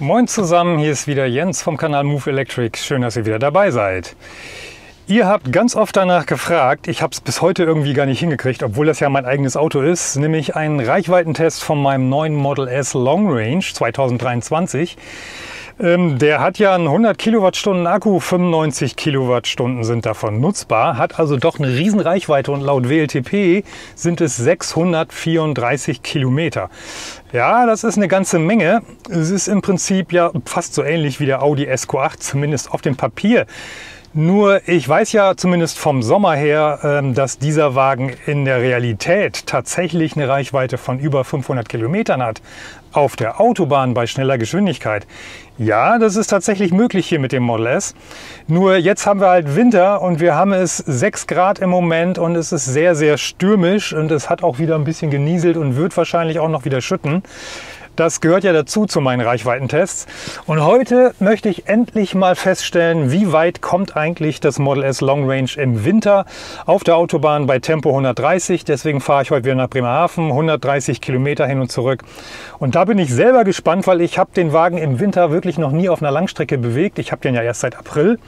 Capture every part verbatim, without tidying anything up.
Moin zusammen, hier ist wieder Jens vom Kanal Move Electric. Schön, dass ihr wieder dabei seid. Ihr habt ganz oft danach gefragt, ich habe es bis heute irgendwie gar nicht hingekriegt, obwohl das ja mein eigenes Auto ist, nämlich einen Reichweitentest von meinem neuen Model S Long Range zwanzig dreiundzwanzig. Der hat ja einen hundert Kilowattstunden Akku, fünfundneunzig Kilowattstunden sind davon nutzbar, hat also doch eine riesen Reichweite und laut W L T P sind es sechshundertvierunddreißig Kilometer. Ja, das ist eine ganze Menge. Es ist im Prinzip ja fast so ähnlich wie der Audi S Q acht, zumindest auf dem Papier. Nur ich weiß ja zumindest vom Sommer her, dass dieser Wagen in der Realität tatsächlich eine Reichweite von über fünfhundert Kilometern hat. Auf der Autobahn bei schneller Geschwindigkeit. Ja, das ist tatsächlich möglich hier mit dem Model S. Nur jetzt haben wir halt Winter und wir haben es sechs Grad im Moment und es ist sehr, sehr stürmisch und es hat auch wieder ein bisschen genieselt und wird wahrscheinlich auch noch wieder schütten. Das gehört ja dazu zu meinen Reichweitentests. Und heute möchte ich endlich mal feststellen, wie weit kommt eigentlich das Model S Long Range im Winter auf der Autobahn bei Tempo hundertdreißig. Deswegen fahre ich heute wieder nach Bremerhaven, hundertdreißig Kilometer hin und zurück. Und da bin ich selber gespannt, weil ich habe den Wagen im Winter wirklich noch nie auf einer Langstrecke bewegt. Ich habe den ja erst seit April.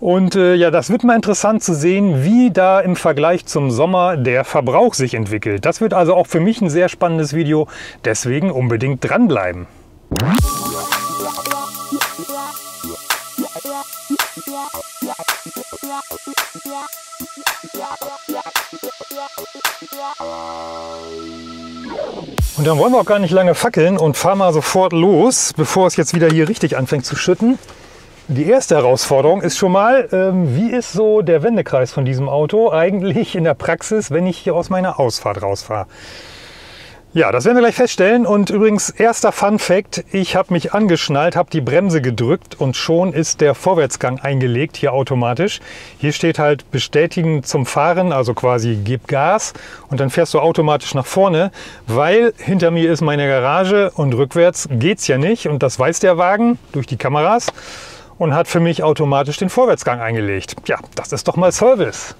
Und äh, ja, das wird mal interessant zu sehen, wie da im Vergleich zum Sommer der Verbrauch sich entwickelt. Das wird also auch für mich ein sehr spannendes Video, deswegen unbedingt dranbleiben. Und dann wollen wir auch gar nicht lange fackeln und fahren mal sofort los, bevor es jetzt wieder hier richtig anfängt zu schütten. Die erste Herausforderung ist schon mal, ähm, wie ist so der Wendekreis von diesem Auto eigentlich in der Praxis, wenn ich hier aus meiner Ausfahrt rausfahre? Ja, das werden wir gleich feststellen. Und übrigens, erster Fun Fact, ich habe mich angeschnallt, habe die Bremse gedrückt und schon ist der Vorwärtsgang eingelegt, hier automatisch. Hier steht halt bestätigen zum Fahren, also quasi gib Gas und dann fährst du automatisch nach vorne, weil hinter mir ist meine Garage und rückwärts geht's ja nicht und das weiß der Wagen durch die Kameras. Und hat für mich automatisch den Vorwärtsgang eingelegt. Ja, das ist doch mal Service.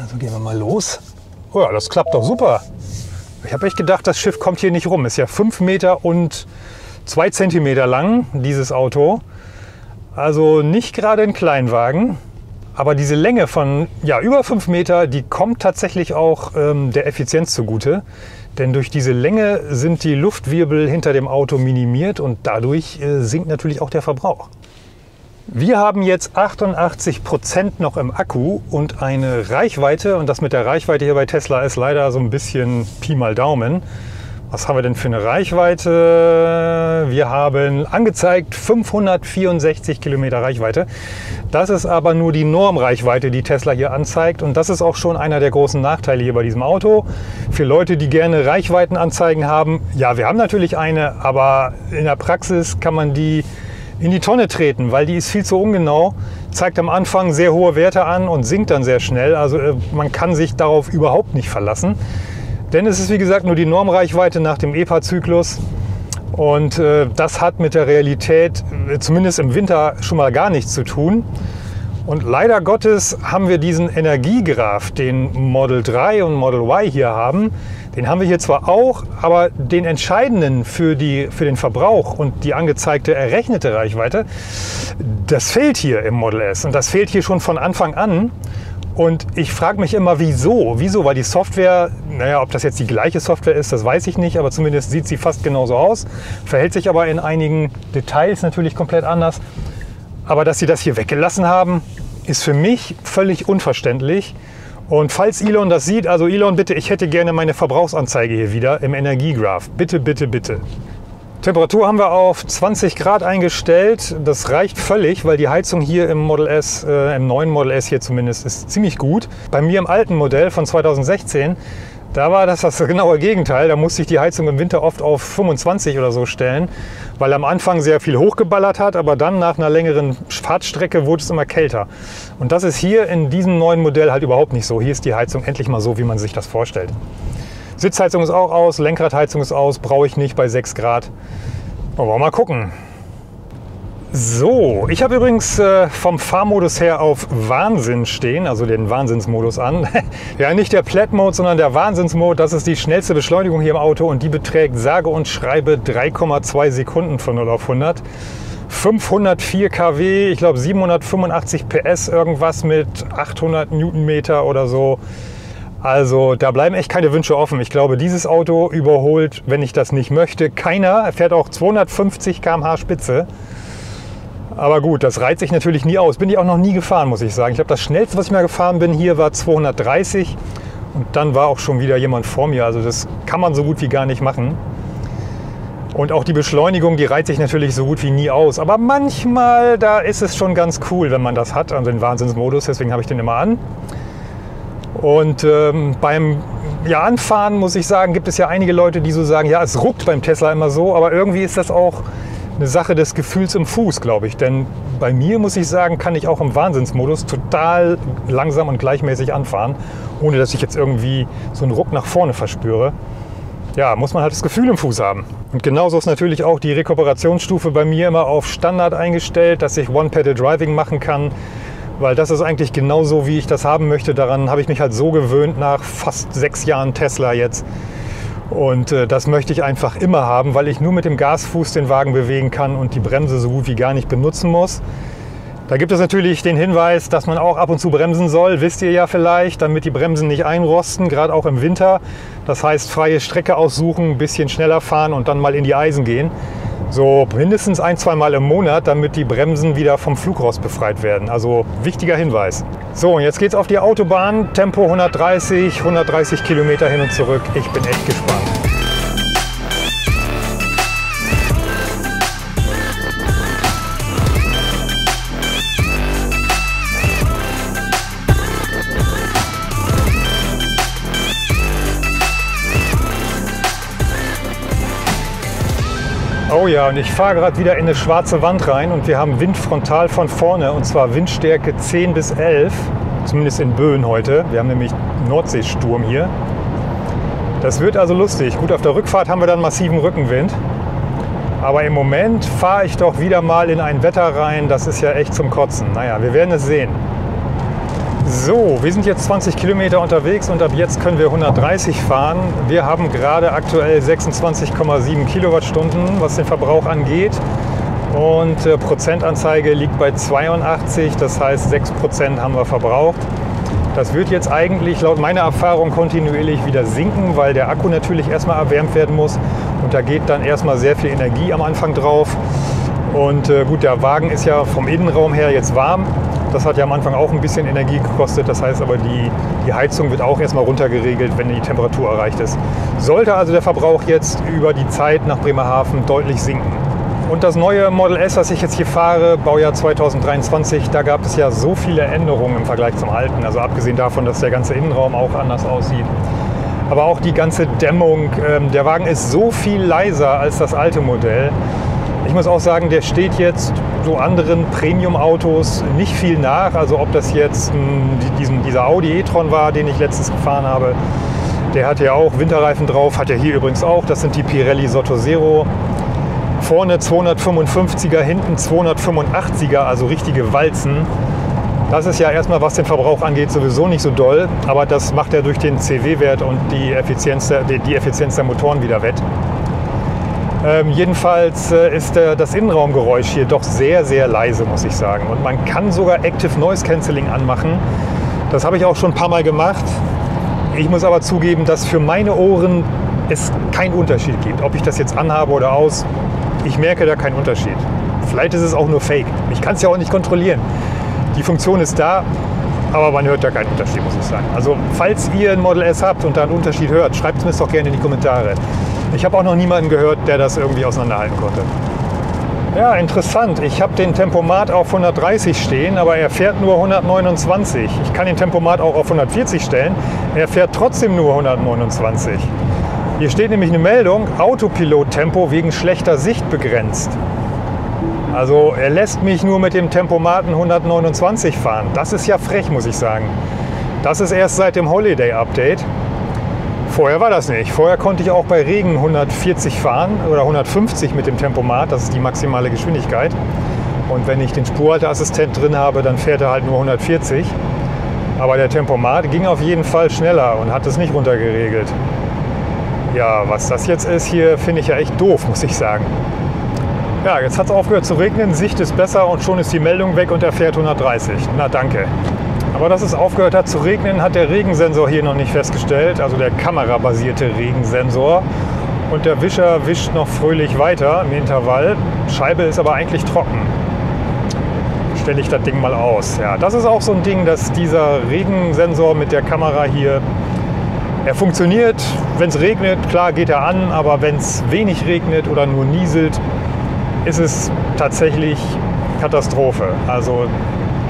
Also gehen wir mal los. Oh ja, das klappt doch super. Ich habe echt gedacht, das Schiff kommt hier nicht rum. Ist ja fünf Meter und zwei Zentimeter lang, dieses Auto. Also nicht gerade ein Kleinwagen. Aber diese Länge von ja, über fünf Meter, die kommt tatsächlich auch ähm, der Effizienz zugute. Denn durch diese Länge sind die Luftwirbel hinter dem Auto minimiert und dadurch sinkt natürlich auch der Verbrauch. Wir haben jetzt achtundachtzig Prozent noch im Akku und eine Reichweite, und das mit der Reichweite hier bei Tesla ist leider so ein bisschen Pi mal Daumen. Was haben wir denn für eine Reichweite? Wir haben angezeigt fünfhundertvierundsechzig Kilometer Reichweite. Das ist aber nur die Normreichweite, die Tesla hier anzeigt. Und das ist auch schon einer der großen Nachteile hier bei diesem Auto. Für Leute, die gerne Reichweitenanzeigen haben, ja, wir haben natürlich eine, aber in der Praxis kann man die in die Tonne treten, weil die ist viel zu ungenau, zeigt am Anfang sehr hohe Werte an und sinkt dann sehr schnell. Also man kann sich darauf überhaupt nicht verlassen. Denn es ist wie gesagt nur die Normreichweite nach dem E P A-Zyklus und äh, das hat mit der Realität, zumindest im Winter, schon mal gar nichts zu tun. Und leider Gottes haben wir diesen Energiegraph, den Model drei und Model Y hier haben, den haben wir hier zwar auch, aber den entscheidenden für, die, für den Verbrauch und die angezeigte errechnete Reichweite, das fehlt hier im Model S und das fehlt hier schon von Anfang an. Und ich frage mich immer, wieso? Wieso? Weil die Software, naja, ob das jetzt die gleiche Software ist, das weiß ich nicht, aber zumindest sieht sie fast genauso aus, verhält sich aber in einigen Details natürlich komplett anders. Aber dass sie das hier weggelassen haben, ist für mich völlig unverständlich. Und falls Elon das sieht, also Elon, bitte, ich hätte gerne meine Verbrauchsanzeige hier wieder im Energiegraph. Bitte, bitte, bitte. Temperatur haben wir auf zwanzig Grad eingestellt. Das reicht völlig, weil die Heizung hier im Model S, äh, im neuen Model S hier zumindest, ist ziemlich gut. Bei mir im alten Modell von zweitausendsechzehn, da war das das genaue Gegenteil. Da musste ich die Heizung im Winter oft auf fünfundzwanzig oder so stellen, weil am Anfang sehr viel hochgeballert hat, aber dann nach einer längeren Fahrtstrecke wurde es immer kälter. Und das ist hier in diesem neuen Modell halt überhaupt nicht so. Hier ist die Heizung endlich mal so, wie man sich das vorstellt. Sitzheizung ist auch aus, Lenkradheizung ist aus, brauche ich nicht bei sechs Grad. Aber mal gucken. So, ich habe übrigens äh, vom Fahrmodus her auf Wahnsinn stehen, also den Wahnsinnsmodus an. Ja, nicht der Plat-Mode, sondern der Wahnsinnsmode. Das ist die schnellste Beschleunigung hier im Auto und die beträgt sage und schreibe drei Komma zwei Sekunden von null auf hundert. fünfhundertvier Kilowatt, ich glaube siebenhundertfünfundachtzig PS, irgendwas mit achthundert Newtonmeter oder so. Also da bleiben echt keine Wünsche offen. Ich glaube, dieses Auto überholt, wenn ich das nicht möchte, keiner. Er fährt auch zweihundertfünfzig Kilometer pro Stunde Spitze. Aber gut, das reizt sich natürlich nie aus. Bin ich auch noch nie gefahren, muss ich sagen. Ich glaube, das schnellste, was ich mal gefahren bin, hier war zweihundertdreißig. Und dann war auch schon wieder jemand vor mir. Also das kann man so gut wie gar nicht machen. Und auch die Beschleunigung, die reizt sich natürlich so gut wie nie aus. Aber manchmal, da ist es schon ganz cool, wenn man das hat, also den Wahnsinnsmodus. Deswegen habe ich den immer an. Und ähm, beim ja, Anfahren, muss ich sagen, gibt es ja einige Leute, die so sagen, ja, es ruckt beim Tesla immer so. Aber irgendwie ist das auch eine Sache des Gefühls im Fuß, glaube ich. Denn bei mir, muss ich sagen, kann ich auch im Wahnsinnsmodus total langsam und gleichmäßig anfahren, ohne dass ich jetzt irgendwie so einen Ruck nach vorne verspüre. Ja, muss man halt das Gefühl im Fuß haben. Und genauso ist natürlich auch die Rekuperationsstufe bei mir immer auf Standard eingestellt, dass ich One-Pedal-Driving machen kann, weil das ist eigentlich genauso, wie ich das haben möchte. Daran habe ich mich halt so gewöhnt nach fast sechs Jahren Tesla jetzt. Und äh, das möchte ich einfach immer haben, weil ich nur mit dem Gasfuß den Wagen bewegen kann und die Bremse so gut wie gar nicht benutzen muss. Da gibt es natürlich den Hinweis, dass man auch ab und zu bremsen soll, wisst ihr ja vielleicht, damit die Bremsen nicht einrosten, gerade auch im Winter. Das heißt, freie Strecke aussuchen, ein bisschen schneller fahren und dann mal in die Eisen gehen. So mindestens ein, zwei Mal im Monat, damit die Bremsen wieder vom Flugrost befreit werden. Also wichtiger Hinweis. So, und jetzt geht's auf die Autobahn. Tempo hundertdreißig, hundertdreißig Kilometer hin und zurück. Ich bin echt gespannt. Oh ja, und ich fahre gerade wieder in eine schwarze Wand rein und wir haben Wind frontal von vorne und zwar Windstärke zehn bis elf, zumindest in Böen heute. Wir haben nämlich Nordseesturm hier. Das wird also lustig. Gut, auf der Rückfahrt haben wir dann massiven Rückenwind. Aber im Moment fahre ich doch wieder mal in ein Wetter rein, das ist ja echt zum Kotzen. Naja, wir werden es sehen. So, wir sind jetzt zwanzig Kilometer unterwegs und ab jetzt können wir hundertdreißig fahren. Wir haben gerade aktuell sechsundzwanzig Komma sieben Kilowattstunden, was den Verbrauch angeht. Und äh, Prozentanzeige liegt bei zweiundachtzig, das heißt sechs Prozent haben wir verbraucht. Das wird jetzt eigentlich laut meiner Erfahrung kontinuierlich wieder sinken, weil der Akku natürlich erstmal erwärmt werden muss. Und da geht dann erstmal sehr viel Energie am Anfang drauf. Und äh, gut, der Wagen ist ja vom Innenraum her jetzt warm. Das hat ja am Anfang auch ein bisschen Energie gekostet, das heißt aber, die, die Heizung wird auch erstmal runtergeregelt, wenn die Temperatur erreicht ist. Sollte also der Verbrauch jetzt über die Zeit nach Bremerhaven deutlich sinken. Und das neue Model S, was ich jetzt hier fahre, Baujahr zweitausenddreiundzwanzig, da gab es ja so viele Änderungen im Vergleich zum alten. Also abgesehen davon, dass der ganze Innenraum auch anders aussieht. Aber auch die ganze Dämmung. Der Wagen ist so viel leiser als das alte Modell. Ich muss auch sagen, der steht jetzt so anderen Premium-Autos nicht viel nach. Also ob das jetzt mh, diesen, dieser Audi e-tron war, den ich letztens gefahren habe. Der hatte ja auch Winterreifen drauf, hat er hier übrigens auch. Das sind die Pirelli Sotto Zero. Vorne zweihundertfünfundfünfziger, hinten zweihundertfünfundachtziger, also richtige Walzen. Das ist ja erstmal, was den Verbrauch angeht, sowieso nicht so doll. Aber das macht er durch den C W-Wert und die Effizienz der, die Effizienz der Motoren wieder wett. Ähm, jedenfalls äh, ist äh, das Innenraumgeräusch hier doch sehr, sehr leise, muss ich sagen. Und man kann sogar Active Noise Cancelling anmachen. Das habe ich auch schon ein paar Mal gemacht. Ich muss aber zugeben, dass für meine Ohren es keinen Unterschied gibt. Ob ich das jetzt anhabe oder aus, ich merke da keinen Unterschied. Vielleicht ist es auch nur Fake. Ich kann es ja auch nicht kontrollieren. Die Funktion ist da, aber man hört da keinen Unterschied, muss ich sagen. Also falls ihr ein Model S habt und da einen Unterschied hört, schreibt es mir doch gerne in die Kommentare. Ich habe auch noch niemanden gehört, der das irgendwie auseinanderhalten konnte. Ja, interessant. Ich habe den Tempomat auf hundertdreißig stehen, aber er fährt nur hundertneunundzwanzig. Ich kann den Tempomat auch auf hundertvierzig stellen. Er fährt trotzdem nur hundertneunundzwanzig. Hier steht nämlich eine Meldung, Autopilot-Tempo wegen schlechter Sicht begrenzt. Also er lässt mich nur mit dem Tempomaten hundertneunundzwanzig fahren. Das ist ja frech, muss ich sagen. Das ist erst seit dem Holiday-Update. Vorher war das nicht. Vorher konnte ich auch bei Regen hundertvierzig fahren oder hundertfünfzig mit dem Tempomat. Das ist die maximale Geschwindigkeit. Und wenn ich den Spurhalteassistent drin habe, dann fährt er halt nur hundertvierzig. Aber der Tempomat ging auf jeden Fall schneller und hat es nicht runtergeregelt. Ja, was das jetzt ist hier, finde ich ja echt doof, muss ich sagen. Ja, jetzt hat es aufgehört zu regnen, Sicht ist besser und schon ist die Meldung weg und er fährt hundertdreißig. Na danke. Aber dass es aufgehört hat zu regnen, hat der Regensensor hier noch nicht festgestellt, also der kamerabasierte Regensensor. Und der Wischer wischt noch fröhlich weiter im Intervall. Scheibe ist aber eigentlich trocken. Stelle ich das Ding mal aus. Ja, das ist auch so ein Ding, dass dieser Regensensor mit der Kamera hier, er funktioniert, wenn es regnet, klar geht er an, aber wenn es wenig regnet oder nur nieselt, ist es tatsächlich Katastrophe. Also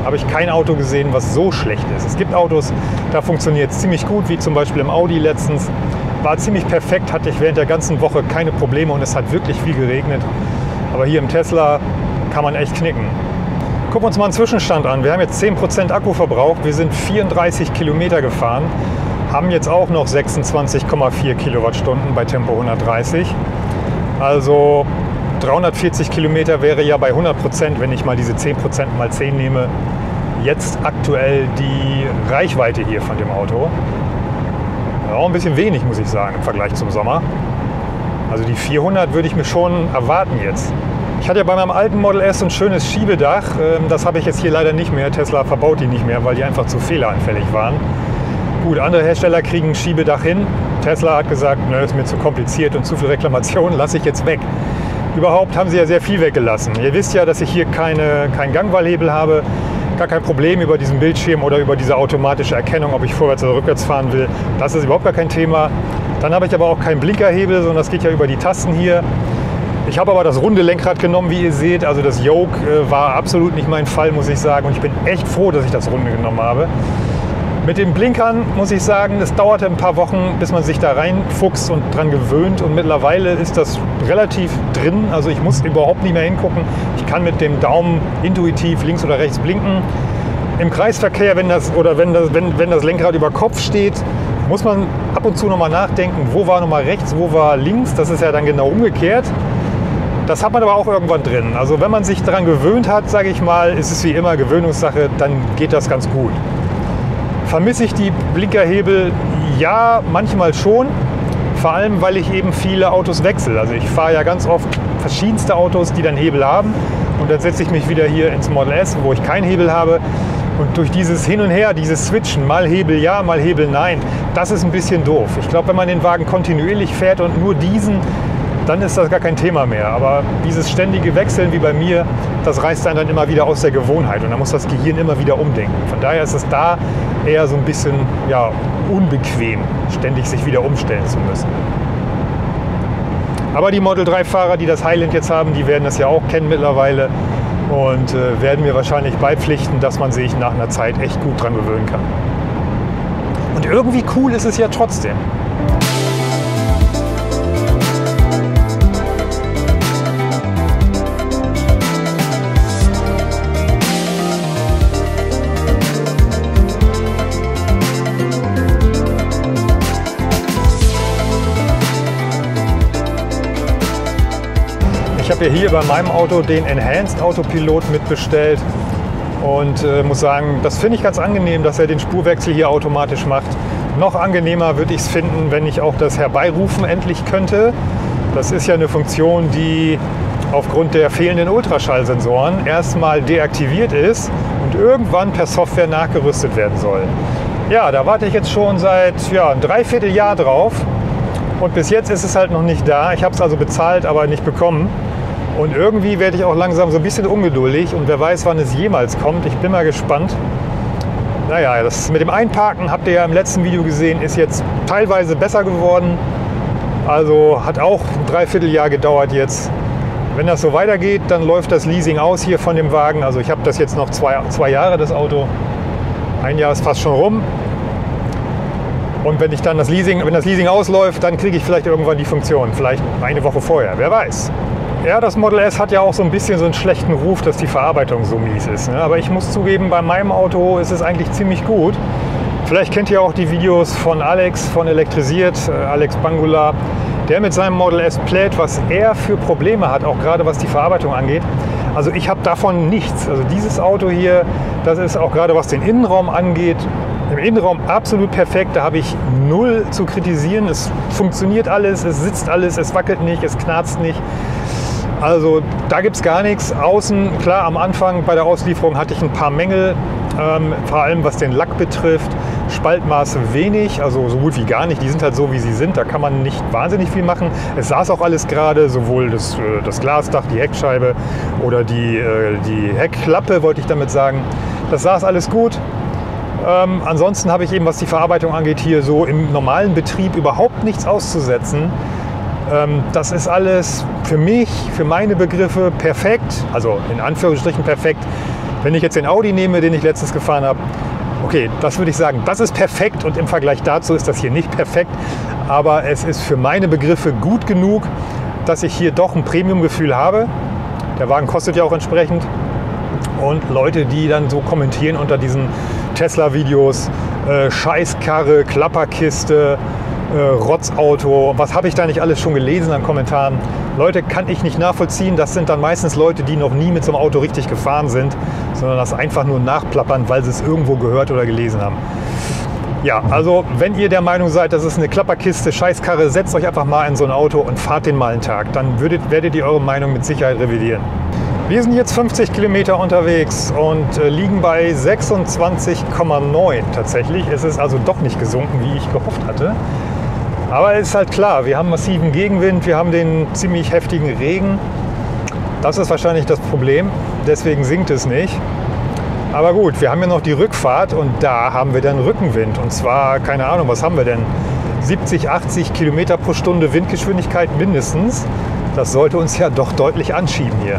habe ich kein Auto gesehen, was so schlecht ist. Es gibt Autos, da funktioniert es ziemlich gut, wie zum Beispiel im Audi letztens. War ziemlich perfekt, hatte ich während der ganzen Woche keine Probleme und es hat wirklich viel geregnet. Aber hier im Tesla kann man echt knicken. Gucken wir uns mal einen Zwischenstand an. Wir haben jetzt zehn Prozent Akkuverbrauch, wir sind vierunddreißig Kilometer gefahren, haben jetzt auch noch sechsundzwanzig Komma vier Kilowattstunden bei Tempo hundertdreißig. Also dreihundertvierzig Kilometer wäre ja bei hundert Prozent, wenn ich mal diese zehn Prozent mal zehn nehme, jetzt aktuell die Reichweite hier von dem Auto. Auch ein bisschen wenig, muss ich sagen, im Vergleich zum Sommer. Also die vierhundert würde ich mir schon erwarten jetzt. Ich hatte ja bei meinem alten Model S ein schönes Schiebedach. Das habe ich jetzt hier leider nicht mehr. Tesla verbaut die nicht mehr, weil die einfach zu fehleranfällig waren. Gut, andere Hersteller kriegen ein Schiebedach hin. Tesla hat gesagt, nö, ist mir zu kompliziert und zu viel Reklamation, lasse ich jetzt weg. Überhaupt haben sie ja sehr viel weggelassen. Ihr wisst ja, dass ich hier keine, keinen Gangwallhebel habe. Gar kein Problem über diesen Bildschirm oder über diese automatische Erkennung, ob ich vorwärts oder rückwärts fahren will. Das ist überhaupt gar kein Thema. Dann habe ich aber auch keinen Blinkerhebel, sondern das geht ja über die Tasten hier. Ich habe aber das runde Lenkrad genommen, wie ihr seht. Also das Yoke war absolut nicht mein Fall, muss ich sagen. Und ich bin echt froh, dass ich das runde genommen habe. Mit den Blinkern muss ich sagen, es dauerte ein paar Wochen, bis man sich da reinfuchst und dran gewöhnt. Und mittlerweile ist das relativ drin. Also ich muss überhaupt nicht mehr hingucken. Ich kann mit dem Daumen intuitiv links oder rechts blinken. Im Kreisverkehr, wenn das, oder wenn das, wenn, wenn das Lenkrad über Kopf steht, muss man ab und zu nochmal nachdenken, wo war nochmal rechts, wo war links. Das ist ja dann genau umgekehrt. Das hat man aber auch irgendwann drin. Also wenn man sich daran gewöhnt hat, sage ich mal, ist es wie immer Gewöhnungssache, dann geht das ganz gut. Vermisse ich die Blinkerhebel? Ja, manchmal schon. Vor allem, weil ich eben viele Autos wechsle. Also ich fahre ja ganz oft verschiedenste Autos, die dann Hebel haben. Und dann setze ich mich wieder hier ins Model S, wo ich keinen Hebel habe. Und durch dieses Hin und Her, dieses Switchen, mal Hebel ja, mal Hebel nein, das ist ein bisschen doof. Ich glaube, wenn man den Wagen kontinuierlich fährt und nur diesen, dann ist das gar kein Thema mehr. Aber dieses ständige Wechseln wie bei mir, das reißt einen dann immer wieder aus der Gewohnheit. Und dann muss das Gehirn immer wieder umdenken. Von daher ist es da eher so ein bisschen ja, unbequem, ständig sich wieder umstellen zu müssen. Aber die Model drei Fahrer, die das Highland jetzt haben, die werden das ja auch kennen mittlerweile und äh, werden mir wahrscheinlich beipflichten, dass man sich nach einer Zeit echt gut dran gewöhnen kann. Und irgendwie cool ist es ja trotzdem. Ich habe hier bei meinem Auto den Enhanced Autopilot mitbestellt und äh, muss sagen, das finde ich ganz angenehm, dass er den Spurwechsel hier automatisch macht. Noch angenehmer würde ich es finden, wenn ich auch das Herbeirufen endlich könnte. Das ist ja eine Funktion, die aufgrund der fehlenden Ultraschallsensoren erstmal deaktiviert ist und irgendwann per Software nachgerüstet werden soll. Ja, da warte ich jetzt schon seit ja, ein Dreivierteljahr drauf und bis jetzt ist es halt noch nicht da. Ich habe es also bezahlt, aber nicht bekommen. Und irgendwie werde ich auch langsam so ein bisschen ungeduldig und wer weiß, wann es jemals kommt. Ich bin mal gespannt. Naja, das mit dem Einparken, habt ihr ja im letzten Video gesehen, ist jetzt teilweise besser geworden. Also hat auch ein Dreivierteljahr gedauert jetzt. Wenn das so weitergeht, dann läuft das Leasing aus hier von dem Wagen. Also ich habe das jetzt noch zwei, zwei Jahre, das Auto. Ein Jahr ist fast schon rum. Und wenn ich dann das Leasing, wenn das Leasing ausläuft, dann kriege ich vielleicht irgendwann die Funktion. Vielleicht eine Woche vorher, wer weiß. Ja, das Model S hat ja auch so ein bisschen so einen schlechten Ruf, dass die Verarbeitung so mies ist. Ne? Aber ich muss zugeben, bei meinem Auto ist es eigentlich ziemlich gut. Vielleicht kennt ihr auch die Videos von Alex, von Elektrisiert, Alex Bangula, der mit seinem Model S plädt, was er für Probleme hat, auch gerade was die Verarbeitung angeht. Also ich habe davon nichts. Also dieses Auto hier, das ist auch gerade was den Innenraum angeht, im Innenraum absolut perfekt, da habe ich null zu kritisieren. Es funktioniert alles, es sitzt alles, es wackelt nicht, es knarzt nicht. Also da gibt es gar nichts. Außen, klar, am Anfang bei der Auslieferung hatte ich ein paar Mängel, ähm, vor allem was den Lack betrifft. Spaltmaße wenig, also so gut wie gar nicht. Die sind halt so, wie sie sind, da kann man nicht wahnsinnig viel machen. Es saß auch alles gerade, sowohl das, das Glasdach, die Heckscheibe oder die, die Heckklappe, wollte ich damit sagen. Das saß alles gut. Ähm, ansonsten habe ich eben, was die Verarbeitung angeht, hier so im normalen Betrieb überhaupt nichts auszusetzen. Ähm, das ist alles für mich, für meine Begriffe perfekt, also in Anführungsstrichen perfekt. Wenn ich jetzt den Audi nehme, den ich letztens gefahren habe, okay, das würde ich sagen, das ist perfekt und im Vergleich dazu ist das hier nicht perfekt, aber es ist für meine Begriffe gut genug, dass ich hier doch ein Premium-Gefühl habe. Der Wagen kostet ja auch entsprechend. Und Leute, die dann so kommentieren unter diesen Tesla-Videos, äh, Scheißkarre, Klapperkiste, äh, Rotzauto, was habe ich da nicht alles schon gelesen an Kommentaren. Leute, kann ich nicht nachvollziehen, das sind dann meistens Leute, die noch nie mit so einem Auto richtig gefahren sind, sondern das einfach nur nachplappern, weil sie es irgendwo gehört oder gelesen haben. Ja, also wenn ihr der Meinung seid, das ist eine Klapperkiste, Scheißkarre, setzt euch einfach mal in so ein Auto und fahrt den mal einen Tag, dann würdet, werdet ihr eure Meinung mit Sicherheit revidieren. Wir sind jetzt fünfzig Kilometer unterwegs und äh, liegen bei sechsundzwanzig Komma neun tatsächlich. Es ist also doch nicht gesunken, wie ich gehofft hatte. Aber es ist halt klar, wir haben massiven Gegenwind, wir haben den ziemlich heftigen Regen. Das ist wahrscheinlich das Problem, deswegen sinkt es nicht. Aber gut, wir haben ja noch die Rückfahrt und da haben wir dann Rückenwind. Und zwar, keine Ahnung, was haben wir denn? siebzig, achtzig Kilometer pro Stunde Windgeschwindigkeit mindestens. Das sollte uns ja doch deutlich anschieben hier.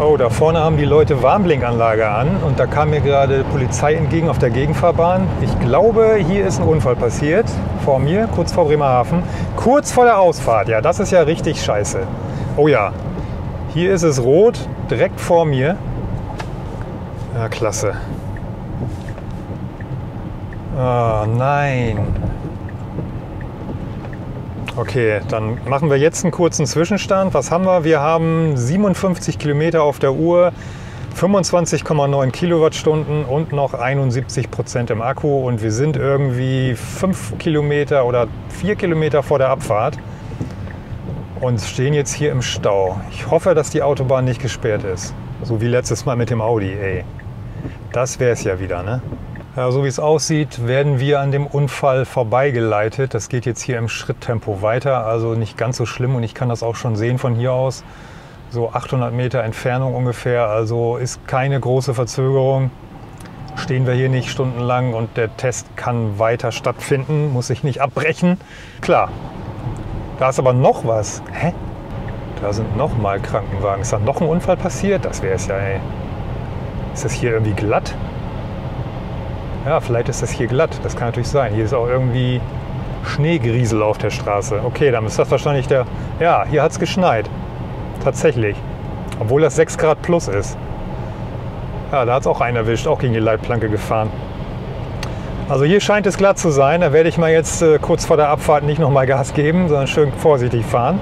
Oh, da vorne haben die Leute Warnblinkanlage an und da kam mir gerade Polizei entgegen auf der Gegenfahrbahn. Ich glaube, hier ist ein Unfall passiert, vor mir, kurz vor Bremerhaven, kurz vor der Ausfahrt. Ja, das ist ja richtig scheiße. Oh ja, hier ist es rot, direkt vor mir. Ja, klasse. Ah, nein. Okay, dann machen wir jetzt einen kurzen Zwischenstand. Was haben wir? Wir haben siebenundfünfzig Kilometer auf der Uhr, fünfundzwanzig Komma neun Kilowattstunden und noch einundsiebzig Prozent im Akku. Und wir sind irgendwie fünf Kilometer oder vier Kilometer vor der Abfahrt und stehen jetzt hier im Stau. Ich hoffe, dass die Autobahn nicht gesperrt ist. So wie letztes Mal mit dem Audi, ey. Das wäre es ja wieder, ne? Ja, so wie es aussieht, werden wir an dem Unfall vorbeigeleitet. Das geht jetzt hier im Schritttempo weiter, also nicht ganz so schlimm und ich kann das auch schon sehen von hier aus. So achthundert Meter Entfernung ungefähr, also ist keine große Verzögerung. Stehen wir hier nicht stundenlang und der Test kann weiter stattfinden, muss ich nicht abbrechen. Klar, da ist aber noch was. Hä? Da sind nochmal Krankenwagen. Ist da noch ein Unfall passiert? Das wäre es ja, ey. Ist das hier irgendwie glatt? Ja, vielleicht ist das hier glatt, das kann natürlich sein. Hier ist auch irgendwie Schneegeriesel auf der Straße. Okay, dann ist das wahrscheinlich der... Ja, hier hat es geschneit. Tatsächlich. Obwohl das sechs Grad plus ist. Ja, da hat es auch einen erwischt, auch gegen die Leitplanke gefahren. Also hier scheint es glatt zu sein. Da werde ich mal jetzt äh, kurz vor der Abfahrt nicht nochmal Gas geben, sondern schön vorsichtig fahren.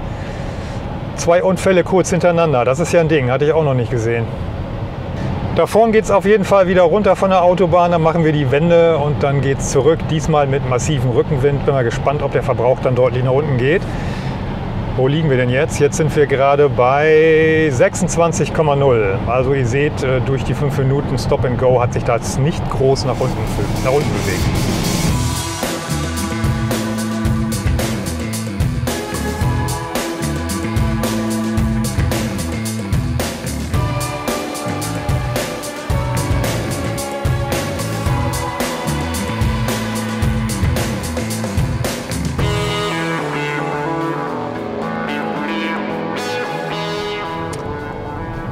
Zwei Unfälle kurz hintereinander, das ist ja ein Ding, hatte ich auch noch nicht gesehen. Da vorne geht es auf jeden Fall wieder runter von der Autobahn, dann machen wir die Wende und dann geht es zurück, diesmal mit massivem Rückenwind. Bin mal gespannt, ob der Verbrauch dann deutlich nach unten geht. Wo liegen wir denn jetzt? Jetzt sind wir gerade bei sechsundzwanzig Komma null. Also ihr seht, durch die fünf Minuten Stop and Go hat sich das nicht groß nach unten, nach unten bewegt.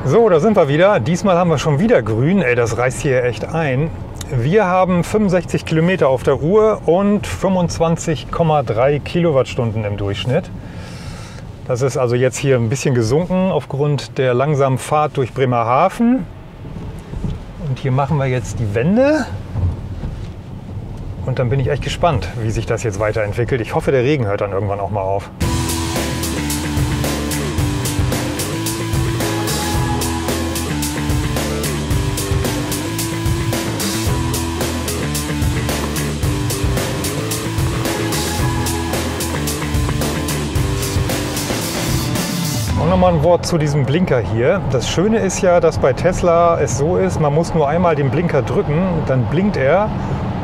So, da sind wir wieder. Diesmal haben wir schon wieder grün. Ey, das reißt hier echt ein. Wir haben fünfundsechzig Kilometer auf der Uhr und fünfundzwanzig Komma drei Kilowattstunden im Durchschnitt. Das ist also jetzt hier ein bisschen gesunken aufgrund der langsamen Fahrt durch Bremerhaven. Und hier machen wir jetzt die Wende. Und dann bin ich echt gespannt, wie sich das jetzt weiterentwickelt. Ich hoffe, der Regen hört dann irgendwann auch mal auf. mal ein Wort zu diesem Blinker hier. Das Schöne ist ja, dass bei Tesla es so ist, man muss nur einmal den Blinker drücken, dann blinkt er.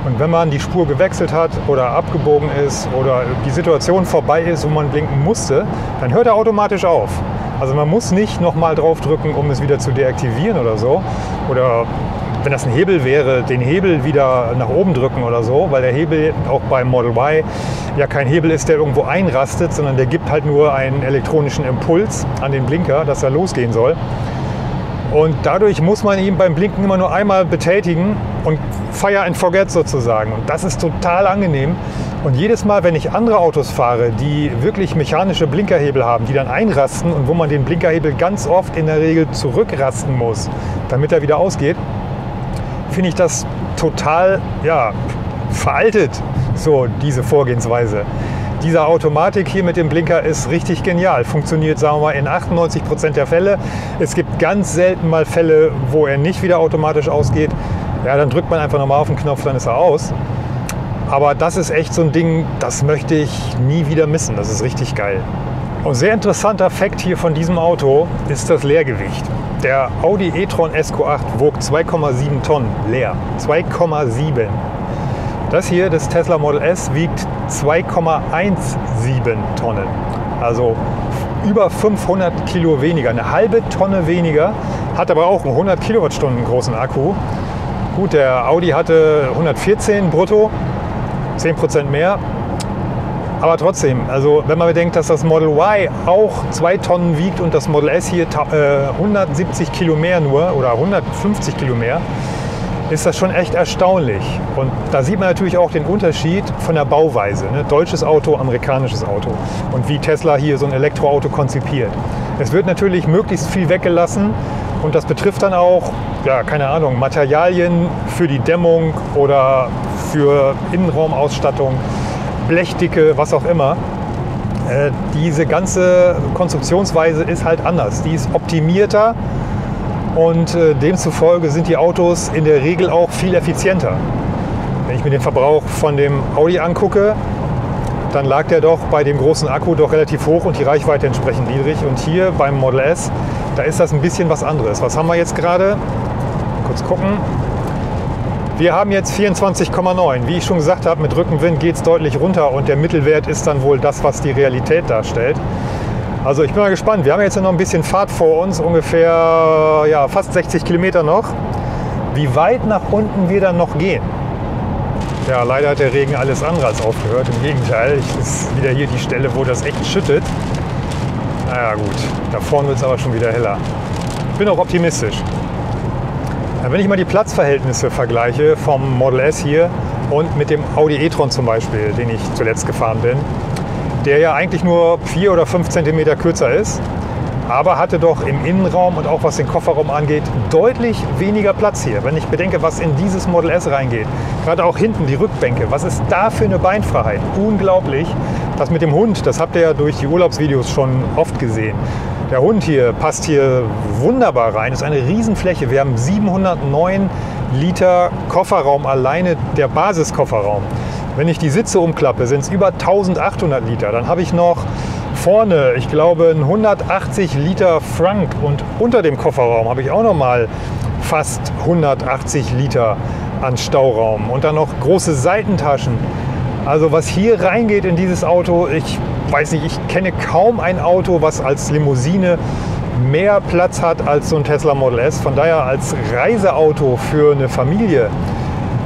Und wenn man die Spur gewechselt hat oder abgebogen ist oder die Situation vorbei ist, wo man blinken musste, dann hört er automatisch auf. Also man muss nicht nochmal drauf drücken, um es wieder zu deaktivieren oder so. Oder wenn das ein Hebel wäre, den Hebel wieder nach oben drücken oder so, weil der Hebel auch beim Model Y ja kein Hebel ist, der irgendwo einrastet, sondern der gibt halt nur einen elektronischen Impuls an den Blinker, dass er losgehen soll. Und dadurch muss man ihn beim Blinken immer nur einmal betätigen und fire and forget sozusagen. Und das ist total angenehm. Und jedes Mal, wenn ich andere Autos fahre, die wirklich mechanische Blinkerhebel haben, die dann einrasten und wo man den Blinkerhebel ganz oft in der Regel zurückrasten muss, damit er wieder ausgeht, finde ich das total, ja, veraltet, so diese Vorgehensweise. Diese Automatik hier mit dem Blinker ist richtig genial. Funktioniert, sagen wir mal, in achtundneunzig Prozent der Fälle. Es gibt ganz selten mal Fälle, wo er nicht wieder automatisch ausgeht. Ja, dann drückt man einfach nochmal auf den Knopf, dann ist er aus. Aber das ist echt so ein Ding, das möchte ich nie wieder missen. Das ist richtig geil. Und sehr interessanter Fakt hier von diesem Auto ist das Leergewicht. Der Audi e-tron S Q acht wog zwei Komma sieben Tonnen leer. zwei Komma sieben. Das hier, das Tesla Model S, wiegt zwei Komma siebzehn Tonnen, also über fünfhundert Kilo weniger, eine halbe Tonne weniger, hat aber auch einen hundert Kilowattstunden großen Akku. Gut, der Audi hatte hundertvierzehn brutto, zehn Prozent mehr, aber trotzdem, also wenn man bedenkt, dass das Model Y auch zwei Tonnen wiegt und das Model S hier äh, hundertsiebzig Kilo mehr nur oder hundertfünfzig Kilo mehr, ist das schon echt erstaunlich. Und da sieht man natürlich auch den Unterschied von der Bauweise. Ne? Deutsches Auto, amerikanisches Auto. Und wie Tesla hier so ein Elektroauto konzipiert. Es wird natürlich möglichst viel weggelassen. Und das betrifft dann auch, ja, keine Ahnung, Materialien für die Dämmung oder für Innenraumausstattung, Blechdicke, was auch immer. Äh, diese ganze Konstruktionsweise ist halt anders. Die ist optimierter. Und äh, demzufolge sind die Autos in der Regel auch viel effizienter. Wenn ich mir den Verbrauch von dem Audi angucke, dann lag der doch bei dem großen Akku doch relativ hoch und die Reichweite entsprechend niedrig. Und hier beim Model S, da ist das ein bisschen was anderes. Was haben wir jetzt gerade? Kurz gucken. Wir haben jetzt vierundzwanzig Komma neun. Wie ich schon gesagt habe, mit Rückenwind geht es deutlich runter und der Mittelwert ist dann wohl das, was die Realität darstellt. Also ich bin mal gespannt. Wir haben jetzt noch ein bisschen Fahrt vor uns, ungefähr ja, fast sechzig Kilometer noch. Wie weit nach unten wir dann noch gehen? Ja, leider hat der Regen alles andere als aufgehört. Im Gegenteil, es ist wieder hier die Stelle, wo das echt schüttet. Naja gut, da vorne wird es aber schon wieder heller. Ich bin auch optimistisch. Ja, wenn ich mal die Platzverhältnisse vergleiche vom Model S hier und mit dem Audi e-tron zum Beispiel, den ich zuletzt gefahren bin, der ja eigentlich nur vier oder fünf Zentimeter kürzer ist, aber hatte doch im Innenraum und auch was den Kofferraum angeht, deutlich weniger Platz hier. Wenn ich bedenke, was in dieses Model S reingeht, gerade auch hinten die Rückbänke, was ist da für eine Beinfreiheit? Unglaublich. Das mit dem Hund, das habt ihr ja durch die Urlaubsvideos schon oft gesehen. Der Hund hier passt hier wunderbar rein, das ist eine Riesenfläche. Wir haben siebenhundertneun Liter Kofferraum alleine, der Basiskofferraum. Wenn ich die Sitze umklappe, sind es über eintausendachthundert Liter. Dann habe ich noch vorne, ich glaube, einen hundertachtzig Liter Frunk. Und unter dem Kofferraum habe ich auch noch mal fast hundertachtzig Liter an Stauraum. Und dann noch große Seitentaschen. Also was hier reingeht in dieses Auto, ich weiß nicht, ich kenne kaum ein Auto, was als Limousine mehr Platz hat als so ein Tesla Model S. Von daher als Reiseauto für eine Familie,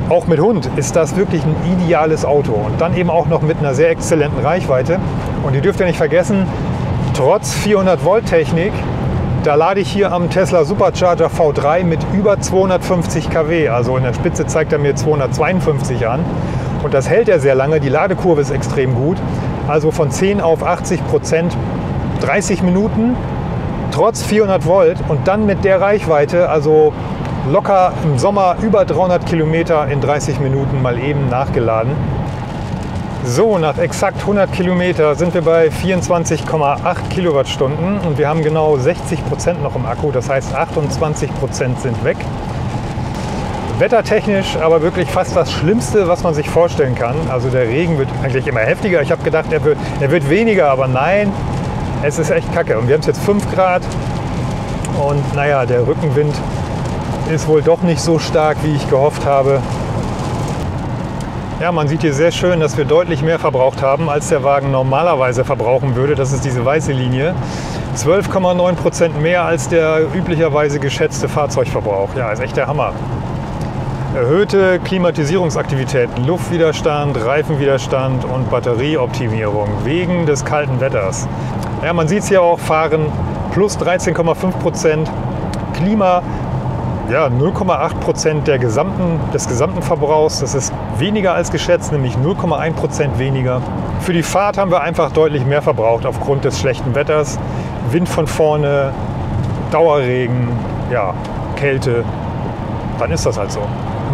auch mit Hund, ist das wirklich ein ideales Auto. Und dann eben auch noch mit einer sehr exzellenten Reichweite. Und ihr dürft ja nicht vergessen, trotz vierhundert Volt Technik, da lade ich hier am Tesla Supercharger V drei mit über zweihundertfünfzig Kilowatt. Also in der Spitze zeigt er mir zweihundertzweiundfünfzig an. Und das hält er sehr lange. Die Ladekurve ist extrem gut. Also von zehn auf achtzig Prozent dreißig Minuten, trotz vierhundert Volt. Und dann mit der Reichweite, also locker im Sommer über dreihundert Kilometer in dreißig Minuten mal eben nachgeladen. So, nach exakt hundert Kilometer sind wir bei vierundzwanzig Komma acht Kilowattstunden und wir haben genau sechzig Prozent noch im Akku, das heißt achtundzwanzig Prozent sind weg. Wettertechnisch aber wirklich fast das Schlimmste, was man sich vorstellen kann. Also der Regen wird eigentlich immer heftiger. Ich habe gedacht, er wird, er wird weniger, aber nein, Es ist echt kacke. Und wir haben es jetzt fünf Grad. Und naja, der Rückenwind ist wohl doch nicht so stark, wie ich gehofft habe. Ja, man sieht hier sehr schön, dass wir deutlich mehr verbraucht haben, als der Wagen normalerweise verbrauchen würde. Das ist diese weiße Linie. zwölf Komma neun Prozent mehr als der üblicherweise geschätzte Fahrzeugverbrauch. Ja, ist echt der Hammer. Erhöhte Klimatisierungsaktivitäten, Luftwiderstand, Reifenwiderstand und Batterieoptimierung wegen des kalten Wetters. Ja, man sieht es hier auch, fahren plus dreizehn Komma fünf Prozent, Klima ja, null Komma acht Prozent der gesamten, des gesamten Verbrauchs. Das ist weniger als geschätzt, nämlich null Komma eins Prozent weniger. Für die Fahrt haben wir einfach deutlich mehr verbraucht aufgrund des schlechten Wetters. Wind von vorne, Dauerregen, ja, Kälte, dann ist das halt so.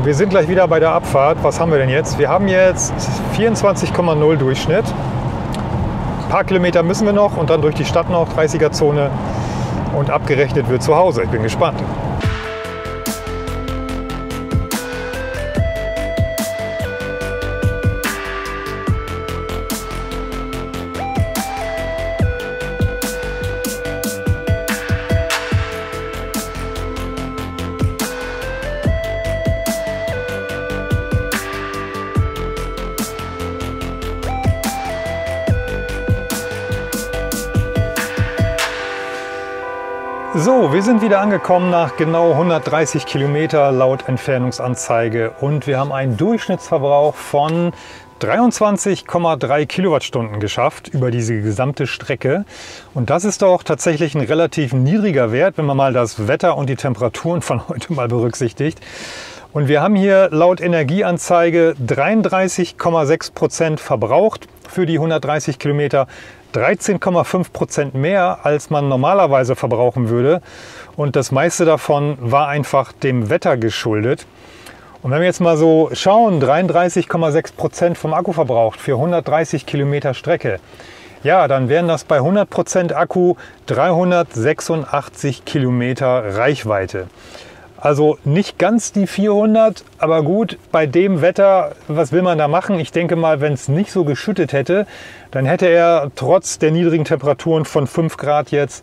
Wir sind gleich wieder bei der Abfahrt. Was haben wir denn jetzt? Wir haben jetzt vierundzwanzig Komma null Durchschnitt. Ein paar Kilometer müssen wir noch und dann durch die Stadt noch, dreißiger Zone. Und abgerechnet wird zu Hause. Ich bin gespannt. So, wir sind wieder angekommen nach genau hundertdreißig Kilometer laut Entfernungsanzeige und wir haben einen Durchschnittsverbrauch von dreiundzwanzig Komma drei Kilowattstunden geschafft über diese gesamte Strecke. Und das ist doch tatsächlich ein relativ niedriger Wert, wenn man mal das Wetter und die Temperaturen von heute mal berücksichtigt. Und wir haben hier laut Energieanzeige dreiunddreißig Komma sechs Prozent verbraucht für die hundertdreißig Kilometer. dreizehn Komma fünf Prozent mehr, als man normalerweise verbrauchen würde. Und das meiste davon war einfach dem Wetter geschuldet. Und wenn wir jetzt mal so schauen, dreiunddreißig Komma sechs Prozent vom Akku verbraucht für hundertdreißig Kilometer Strecke. Ja, dann wären das bei hundert Prozent Akku dreihundertsechsundachtzig Kilometer Reichweite. Also nicht ganz die vierhundert, aber gut, bei dem Wetter, was will man da machen? Ich denke mal, wenn es nicht so geschüttet hätte, dann hätte er trotz der niedrigen Temperaturen von fünf Grad jetzt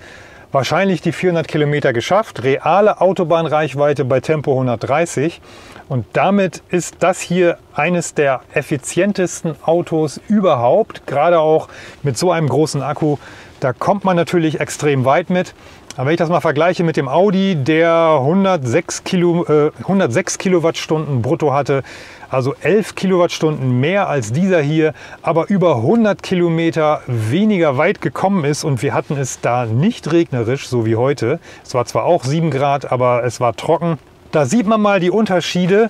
wahrscheinlich die vierhundert Kilometer geschafft. Reale Autobahnreichweite bei Tempo hundertdreißig. Und damit ist das hier eines der effizientesten Autos überhaupt. Gerade auch mit so einem großen Akku, da kommt man natürlich extrem weit mit. Aber wenn ich das mal vergleiche mit dem Audi, der hundertsechs Kilowattstunden brutto hatte, also elf Kilowattstunden mehr als dieser hier, aber über hundert Kilometer weniger weit gekommen ist und wir hatten es da nicht regnerisch, so wie heute. Es war zwar auch sieben Grad, aber es war trocken. Da sieht man mal die Unterschiede.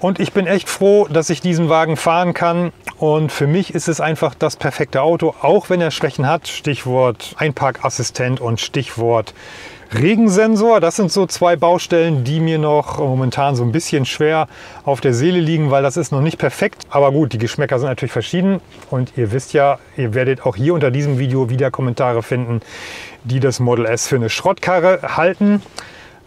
Und ich bin echt froh, dass ich diesen Wagen fahren kann. Und für mich ist es einfach das perfekte Auto, auch wenn er Schwächen hat. Stichwort Einparkassistent und Stichwort Regensensor. Das sind so zwei Baustellen, die mir noch momentan so ein bisschen schwer auf der Seele liegen, weil das ist noch nicht perfekt. Aber gut, die Geschmäcker sind natürlich verschieden. Und ihr wisst ja, ihr werdet auch hier unter diesem Video wieder Kommentare finden, die das Model S für eine Schrottkarre halten.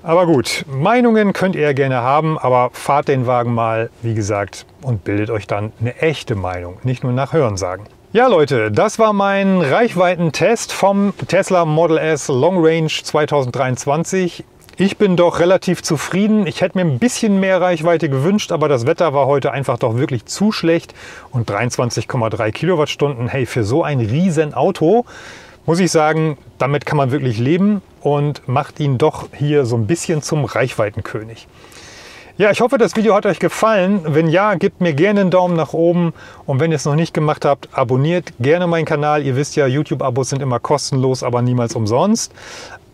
Aber gut, Meinungen könnt ihr gerne haben, aber fahrt den Wagen mal, wie gesagt, und bildet euch dann eine echte Meinung, nicht nur nach Hörensagen. Ja Leute, das war mein Reichweitentest vom Tesla Model S Long Range zweitausenddreiundzwanzig. Ich bin doch relativ zufrieden. Ich hätte mir ein bisschen mehr Reichweite gewünscht, aber das Wetter war heute einfach doch wirklich zu schlecht. Und dreiundzwanzig Komma drei Kilowattstunden, hey, für so ein riesen Auto, muss ich sagen, damit kann man wirklich leben und macht ihn doch hier so ein bisschen zum Reichweitenkönig. Ja, ich hoffe, das Video hat euch gefallen. Wenn ja, gebt mir gerne einen Daumen nach oben. Und wenn ihr es noch nicht gemacht habt, abonniert gerne meinen Kanal. Ihr wisst ja, YouTube-Abos sind immer kostenlos, aber niemals umsonst.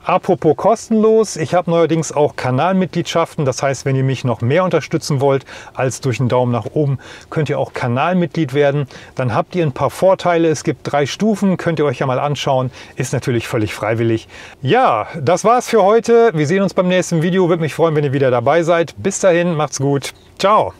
Apropos kostenlos, ich habe neuerdings auch Kanalmitgliedschaften. Das heißt, wenn ihr mich noch mehr unterstützen wollt als durch einen Daumen nach oben, könnt ihr auch Kanalmitglied werden. Dann habt ihr ein paar Vorteile. Es gibt drei Stufen, könnt ihr euch ja mal anschauen. Ist natürlich völlig freiwillig. Ja, das war's für heute. Wir sehen uns beim nächsten Video. Würde mich freuen, wenn ihr wieder dabei seid. Bis dahin, macht's gut. Ciao.